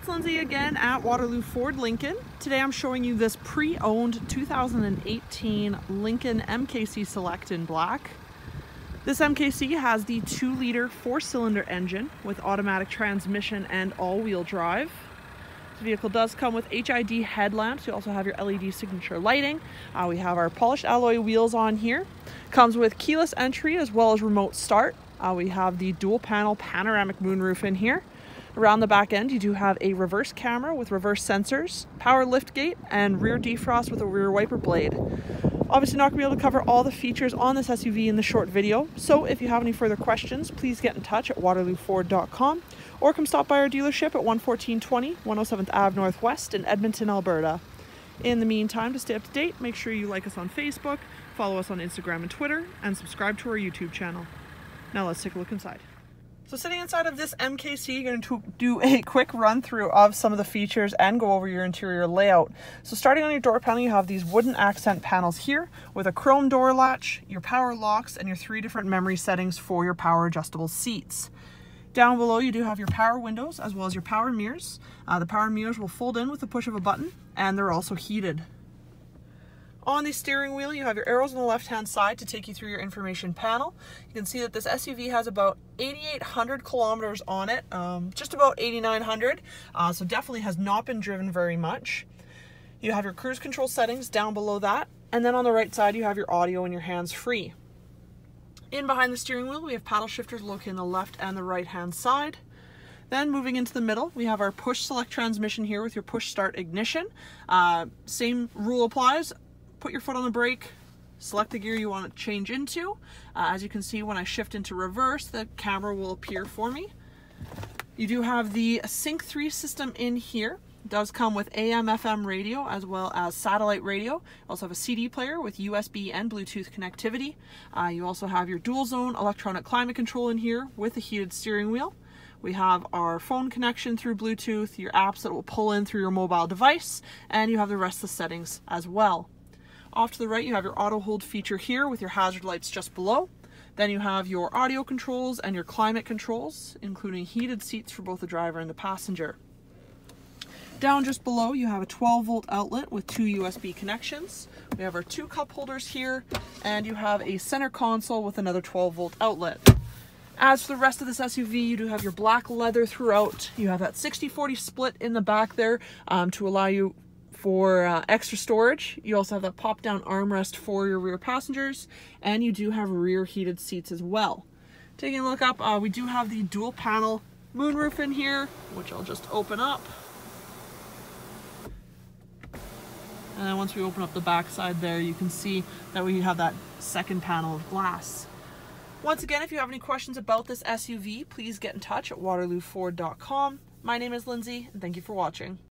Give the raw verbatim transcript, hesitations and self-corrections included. it's Lindsay again at Waterloo Ford Lincoln. Today I'm showing you this pre-owned two thousand eighteen Lincoln M K C Select in black. This M K C has the two liter four cylinder engine with automatic transmission and all-wheel drive. The vehicle does come with H I D headlamps. You also have your L E D signature lighting. Uh, we have our polished alloy wheels on here. Comes with keyless entry as well as remote start. Uh, we have the dual panel panoramic moonroof in here. Around the back end, you do have a reverse camera with reverse sensors, power lift gate, and rear defrost with a rear wiper blade. Obviously not going to be able to cover all the features on this S U V in the short video, so if you have any further questions, please get in touch at waterloo ford dot com or come stop by our dealership at one fourteen twenty one oh seventh Avenue Northwest in Edmonton, Alberta. In the meantime, to stay up to date, make sure you like us on Facebook, follow us on Instagram and Twitter, and subscribe to our YouTube channel. Now let's take a look inside. So sitting inside of this M K C, you're going to do a quick run through of some of the features and go over your interior layout. So starting on your door panel, you have these wooden accent panels here with a chrome door latch, your power locks, and your three different memory settings for your power adjustable seats. Down below, you do have your power windows as well as your power mirrors. Uh, the power mirrors will fold in with the push of a button, and they're also heated. On the steering wheel, you have your arrows on the left-hand side to take you through your information panel. You can see that this S U V has about eighty-eight hundred kilometers on it, um, just about eighty-nine hundred, uh, so definitely has not been driven very much. You have your cruise control settings down below that, and then on the right side, you have your audio and your hands-free. In behind the steering wheel, we have paddle shifters located on the left and the right-hand side. Then moving into the middle, we have our push select transmission here with your push start ignition. Uh, same rule applies. Put your foot on the brake, select the gear you want to change into. Uh, as you can see, when I shift into reverse, the camera will appear for me. You do have the Sync three system in here. It does come with A M F M radio as well as satellite radio. You also have a C D player with U S B and Bluetooth connectivity. Uh, you also have your dual zone electronic climate control in here with a heated steering wheel. We have our phone connection through Bluetooth, your apps that will pull in through your mobile device, and you have the rest of the settings as well. Off to the right, you have your auto hold feature here with your hazard lights just below. Then you have your audio controls and your climate controls, including heated seats for both the driver and the passenger. Down just below, you have a twelve volt outlet with two U S B connections. We have our two cup holders here, and you have a center console with another twelve volt outlet. As for the rest of this S U V, you do have your black leather throughout. You have that sixty forty split in the back there um, to allow you for uh, extra storage. You also have that pop down armrest for your rear passengers, and you do have rear heated seats as well. Taking a look up, uh, we do have the dual panel moonroof in here, which I'll just open up. And then once we open up the back side there, you can see that we have that second panel of glass. Once again, if you have any questions about this S U V, please get in touch at waterloo ford dot com. My name is Lindsay, and thank you for watching.